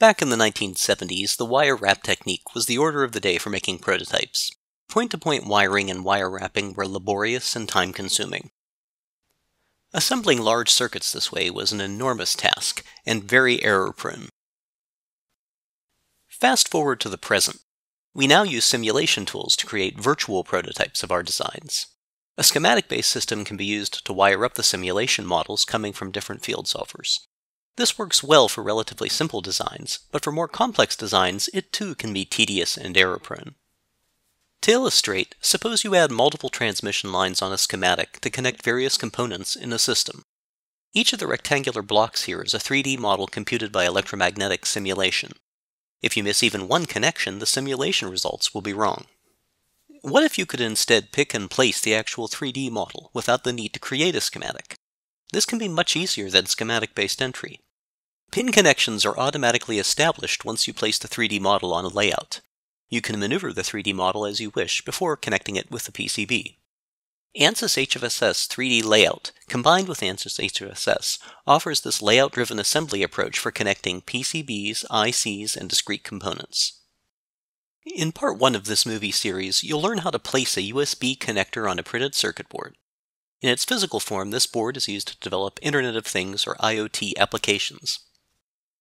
Back in the 1970s, the wire wrap technique was the order of the day for making prototypes. Point-to-point wiring and wire wrapping were laborious and time-consuming. Assembling large circuits this way was an enormous task, and very error-prone. Fast forward to the present. We now use simulation tools to create virtual prototypes of our designs. A schematic-based system can be used to wire up the simulation models coming from different field solvers. This works well for relatively simple designs, but for more complex designs, it too can be tedious and error-prone. To illustrate, suppose you add multiple transmission lines on a schematic to connect various components in a system. Each of the rectangular blocks here is a 3D model computed by electromagnetic simulation. If you miss even one connection, the simulation results will be wrong. What if you could instead pick and place the actual 3D model without the need to create a schematic? This can be much easier than schematic-based entry. Pin connections are automatically established once you place the 3D model on a layout. You can maneuver the 3D model as you wish before connecting it with the PCB. ANSYS HFSS 3D Layout, combined with ANSYS HFSS, offers this layout-driven assembly approach for connecting PCBs, ICs, and discrete components. In Part 1 of this movie series, you'll learn how to place a USB connector on a printed circuit board. In its physical form, this board is used to develop Internet of Things, or IoT, applications.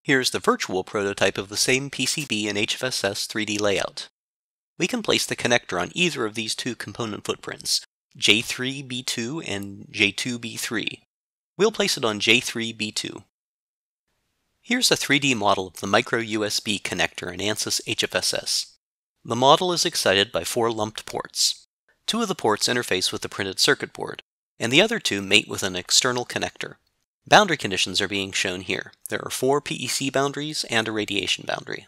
Here's the virtual prototype of the same PCB and HFSS 3D layout. We can place the connector on either of these two component footprints, J3B2 and J2B3. We'll place it on J3B2. Here's a 3D model of the micro-USB connector in ANSYS HFSS. The model is excited by four lumped ports. Two of the ports interface with the printed circuit board, and the other two mate with an external connector. Boundary conditions are being shown here. There are four PEC boundaries and a radiation boundary.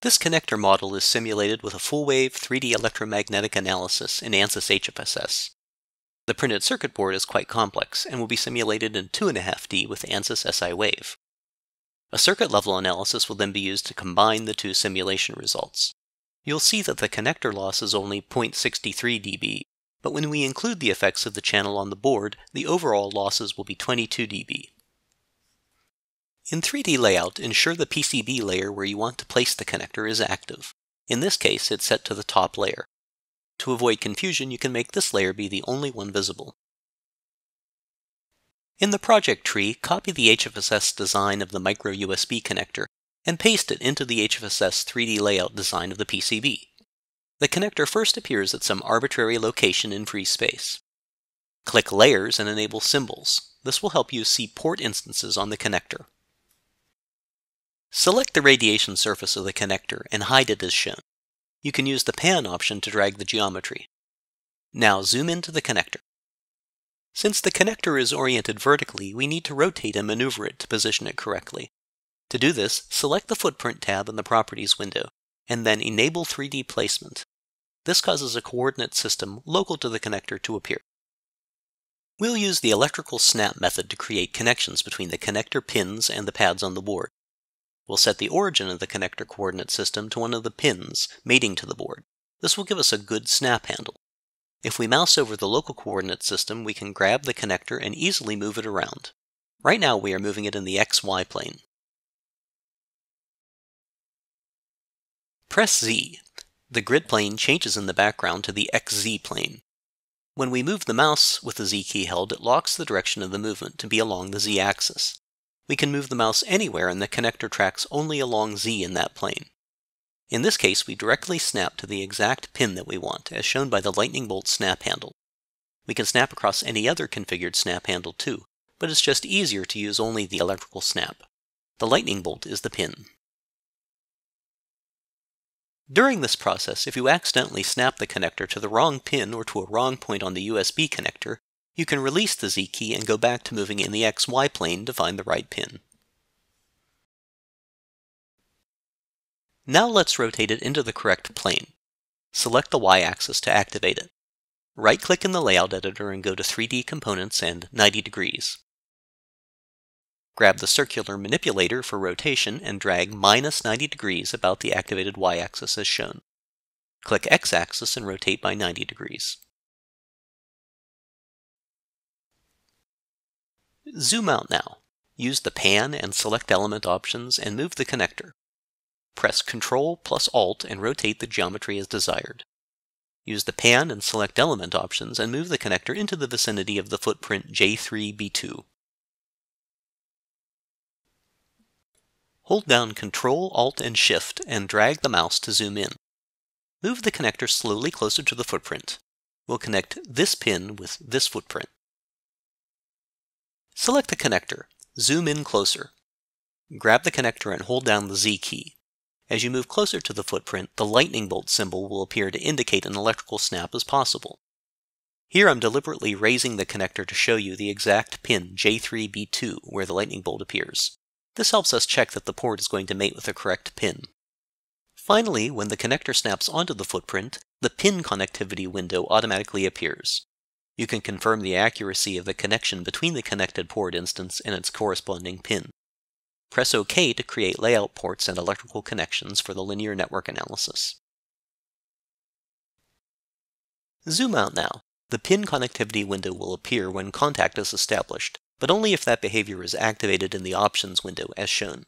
This connector model is simulated with a full-wave 3D electromagnetic analysis in ANSYS HFSS. The printed circuit board is quite complex and will be simulated in 2.5D with ANSYS SIwave. A circuit-level analysis will then be used to combine the two simulation results. You'll see that the connector loss is only 0.63 dB, but when we include the effects of the channel on the board, the overall losses will be 22 dB. In 3D layout, ensure the PCB layer where you want to place the connector is active. In this case, it's set to the top layer. To avoid confusion, you can make this layer be the only one visible. In the project tree, copy the HFSS design of the micro-USB connector and paste it into the HFSS 3D layout design of the PCB. The connector first appears at some arbitrary location in free space. Click Layers and enable Symbols. This will help you see port instances on the connector. Select the radiation surface of the connector and hide it as shown. You can use the Pan option to drag the geometry. Now zoom into the connector. Since the connector is oriented vertically, we need to rotate and maneuver it to position it correctly. To do this, select the Footprint tab in the Properties window, and then enable 3D placement. This causes a coordinate system local to the connector to appear. We'll use the electrical snap method to create connections between the connector pins and the pads on the board. We'll set the origin of the connector coordinate system to one of the pins mating to the board. This will give us a good snap handle. If we mouse over the local coordinate system, we can grab the connector and easily move it around. Right now we are moving it in the XY plane. Press Z. The grid plane changes in the background to the XZ plane. When we move the mouse with the Z key held, it locks the direction of the movement to be along the Z axis. We can move the mouse anywhere and the connector tracks only along Z in that plane. In this case, we directly snap to the exact pin that we want, as shown by the lightning bolt snap handle. We can snap across any other configured snap handle too, but it's just easier to use only the electrical snap. The lightning bolt is the pin. During this process, if you accidentally snap the connector to the wrong pin or to a wrong point on the USB connector, you can release the Z key and go back to moving in the XY plane to find the right pin. Now let's rotate it into the correct plane. Select the Y axis to activate it. Right-click in the layout editor and go to 3D Components and 90 degrees. Grab the circular manipulator for rotation and drag -90 degrees about the activated y-axis as shown. Click x-axis and rotate by 90 degrees. Zoom out now. Use the pan and select element options and move the connector. Press Ctrl plus Alt and rotate the geometry as desired. Use the pan and select element options and move the connector into the vicinity of the footprint J3B2. Hold down Ctrl, Alt, and Shift and drag the mouse to zoom in. Move the connector slowly closer to the footprint. We'll connect this pin with this footprint. Select the connector. Zoom in closer. Grab the connector and hold down the Z key. As you move closer to the footprint, the lightning bolt symbol will appear to indicate an electrical snap is possible. Here I'm deliberately raising the connector to show you the exact pin J3B2 where the lightning bolt appears. This helps us check that the port is going to mate with the correct pin. Finally, when the connector snaps onto the footprint, the pin connectivity window automatically appears. You can confirm the accuracy of the connection between the connected port instance and its corresponding pin. Press OK to create layout ports and electrical connections for the linear network analysis. Zoom out now. The pin connectivity window will appear when contact is established, but only if that behavior is activated in the options window as shown.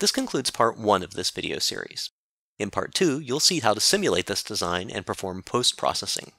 This concludes part 1 of this video series. In part 2, you'll see how to simulate this design and perform post-processing.